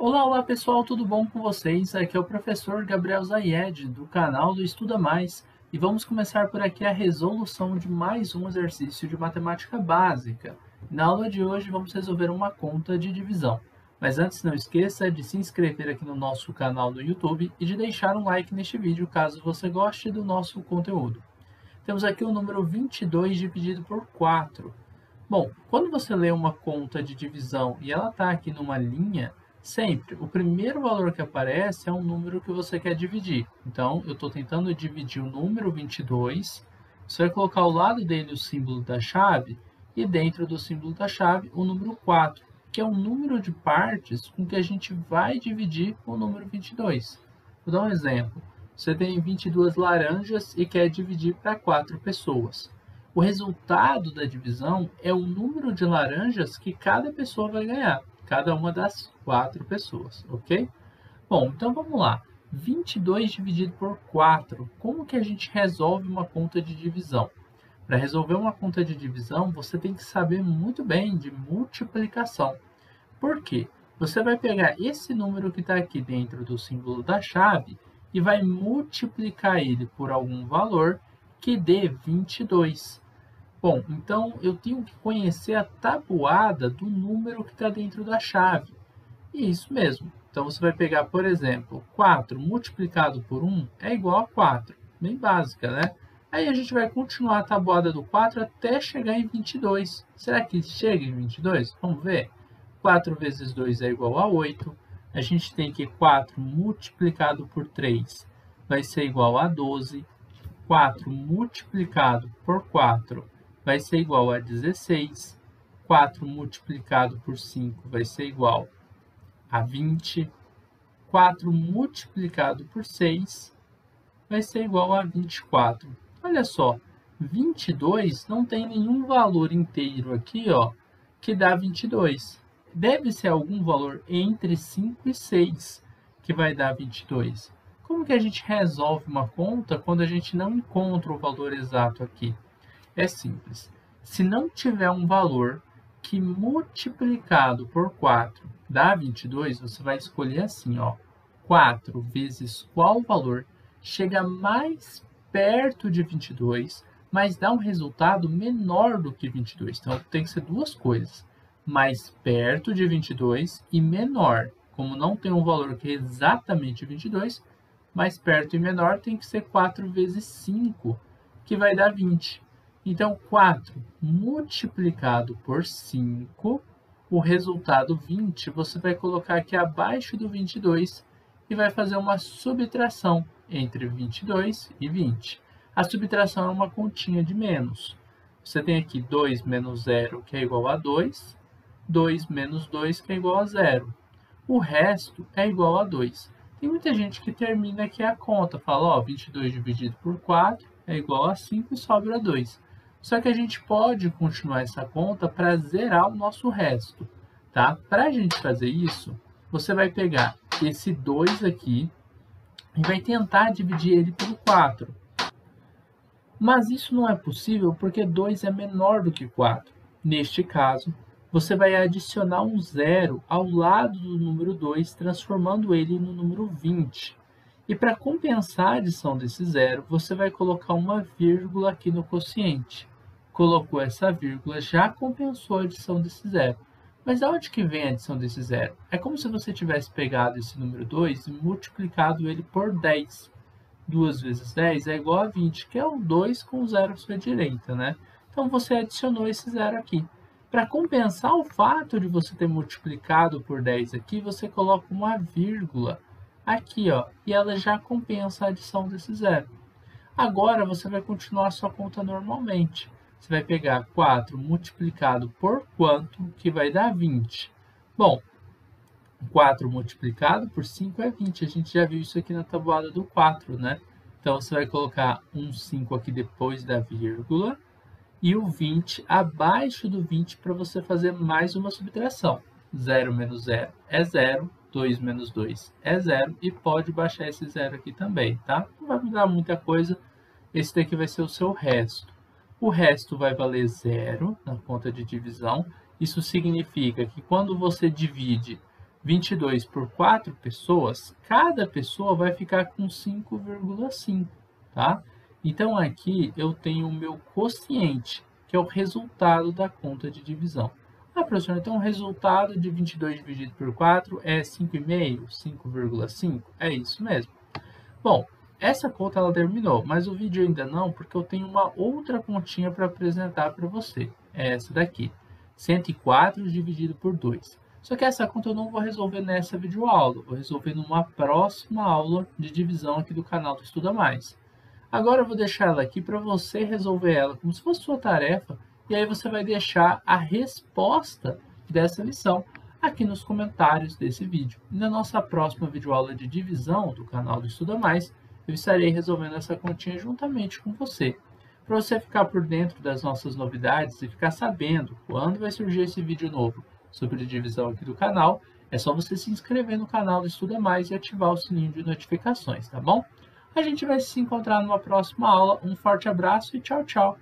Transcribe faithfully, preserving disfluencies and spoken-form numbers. Olá, olá pessoal, tudo bom com vocês? Aqui é o professor Gabriel Zayed, do canal do Estuda Mais, e vamos começar por aqui a resolução de mais um exercício de matemática básica. Na aula de hoje vamos resolver uma conta de divisão. Mas antes, não esqueça de se inscrever aqui no nosso canal do YouTube e de deixar um like neste vídeo caso você goste do nosso conteúdo. Temos aqui o número vinte e dois dividido por quatro. Bom, quando você lê uma conta de divisão e ela está aqui numa linha, sempre, o primeiro valor que aparece é um número que você quer dividir. Então, eu estou tentando dividir o número vinte e dois. Você vai colocar ao lado dele o símbolo da chave e dentro do símbolo da chave o número quatro, que é o número de partes com que a gente vai dividir o número vinte e dois. Vou dar um exemplo. Você tem vinte e duas laranjas e quer dividir para quatro pessoas. O resultado da divisão é o número de laranjas que cada pessoa vai ganhar. Cada uma das quatro pessoas, ok? Bom, então vamos lá. vinte e dois dividido por quatro. Como que a gente resolve uma conta de divisão? Para resolver uma conta de divisão, você tem que saber muito bem de multiplicação. Por quê? Você vai pegar esse número que está aqui dentro do símbolo da chave e vai multiplicar ele por algum valor que dê vinte e dois. Bom, então eu tenho que conhecer a tabuada do número que está dentro da chave. E isso mesmo. Então você vai pegar, por exemplo, quatro multiplicado por um é igual a quatro. Bem básica, né? Aí a gente vai continuar a tabuada do quatro até chegar em vinte e dois. Será que chega em vinte e dois? Vamos ver. quatro vezes dois é igual a oito. A gente tem que quatro multiplicado por três vai ser igual a doze. quatro multiplicado por quatro vai ser igual a dezesseis, quatro multiplicado por cinco vai ser igual a vinte, quatro multiplicado por seis vai ser igual a vinte e quatro. Olha só, vinte e dois não tem nenhum valor inteiro aqui, ó, que dá vinte e dois. Deve ser algum valor entre cinco e seis que vai dar vinte e dois. Como que a gente resolve uma conta quando a gente não encontra o valor exato aqui? É simples. Se não tiver um valor que multiplicado por quatro dá vinte e dois, você vai escolher assim, ó, quatro vezes qual valor chega mais perto de vinte e dois, mas dá um resultado menor do que vinte e dois. Então, tem que ser duas coisas, mais perto de vinte e dois e menor. Como não tem um valor que é exatamente vinte e dois, mais perto e menor tem que ser quatro vezes cinco, que vai dar vinte. Então, quatro multiplicado por cinco, o resultado vinte, você vai colocar aqui abaixo do vinte e dois e vai fazer uma subtração entre vinte e dois e vinte. A subtração é uma continha de menos. Você tem aqui dois menos zero, que é igual a dois, dois menos dois, que é igual a zero. O resto é igual a dois. Tem muita gente que termina aqui a conta, fala, ó, vinte e dois dividido por quatro é igual a cinco e sobra dois. Só que a gente pode continuar essa conta para zerar o nosso resto, tá? Para a gente fazer isso, você vai pegar esse dois aqui e vai tentar dividir ele por quatro. Mas isso não é possível porque dois é menor do que quatro. Neste caso, você vai adicionar um zero ao lado do número dois, transformando ele no número vinte. E para compensar a adição desse zero, você vai colocar uma vírgula aqui no quociente. Colocou essa vírgula, já compensou a adição desse zero. Mas de onde que vem a adição desse zero? É como se você tivesse pegado esse número dois e multiplicado ele por dez. duas vezes dez é igual a vinte, que é o dois com o zero à sua direita, né? Então, você adicionou esse zero aqui. Para compensar o fato de você ter multiplicado por dez aqui, você coloca uma vírgula aqui, ó, e ela já compensa a adição desse zero. Agora, você vai continuar a sua conta normalmente. Você vai pegar quatro multiplicado por quanto, que vai dar vinte. Bom, quatro multiplicado por cinco é vinte. A gente já viu isso aqui na tabuada do quatro, né? Então, você vai colocar um cinco aqui depois da vírgula e o vinte abaixo do vinte para você fazer mais uma subtração. zero menos zero é zero. dois menos dois é zero e pode baixar esse zero aqui também, tá? Não vai mudar muita coisa, esse daqui vai ser o seu resto. O resto vai valer zero na conta de divisão, isso significa que quando você divide vinte e dois por quatro pessoas, cada pessoa vai ficar com cinco vírgula cinco, tá? Então, aqui eu tenho o meu quociente, que é o resultado da conta de divisão. Ah, professor, então o resultado de vinte e dois dividido por quatro é cinco vírgula cinco? cinco vírgula cinco? É isso mesmo. Bom, essa conta ela terminou, mas o vídeo ainda não, porque eu tenho uma outra continha para apresentar para você. É essa daqui, cento e quatro dividido por dois. Só que essa conta eu não vou resolver nessa videoaula, vou resolver numa próxima aula de divisão aqui do canal do Estuda Mais. Agora eu vou deixar ela aqui para você resolver ela como se fosse sua tarefa, e aí você vai deixar a resposta dessa lição aqui nos comentários desse vídeo. E na nossa próxima videoaula de divisão do canal do Estuda Mais, eu estarei resolvendo essa continha juntamente com você. Para você ficar por dentro das nossas novidades e ficar sabendo quando vai surgir esse vídeo novo sobre divisão aqui do canal, é só você se inscrever no canal do Estuda Mais e ativar o sininho de notificações, tá bom? A gente vai se encontrar numa próxima aula. Um forte abraço e tchau, tchau!